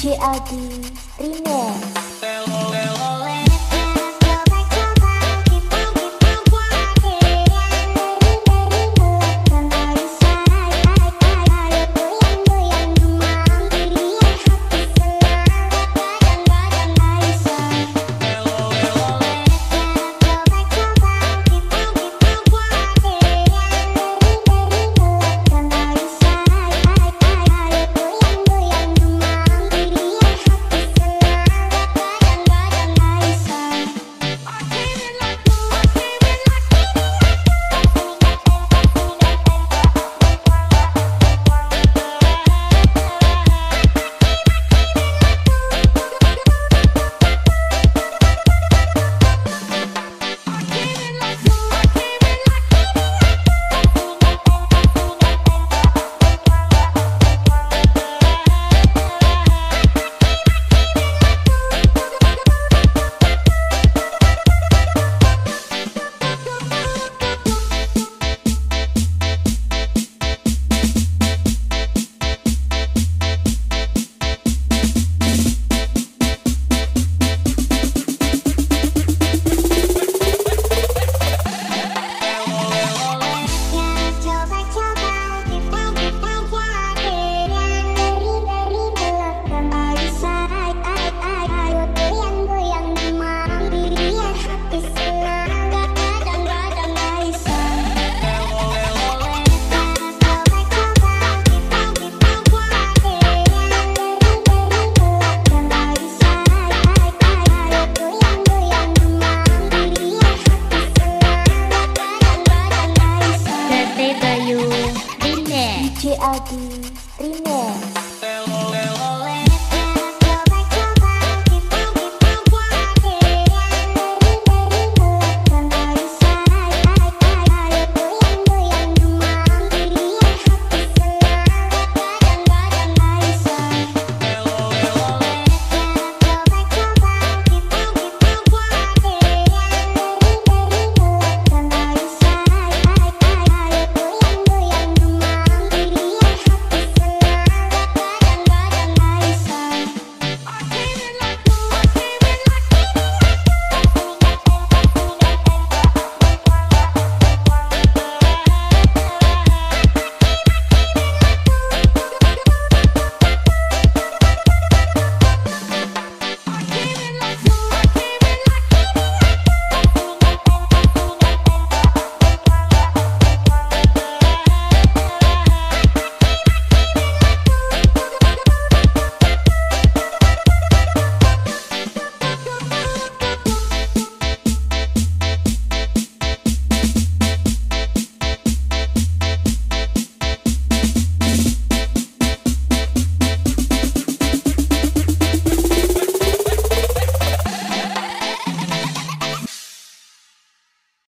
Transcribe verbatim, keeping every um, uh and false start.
J A D Remix.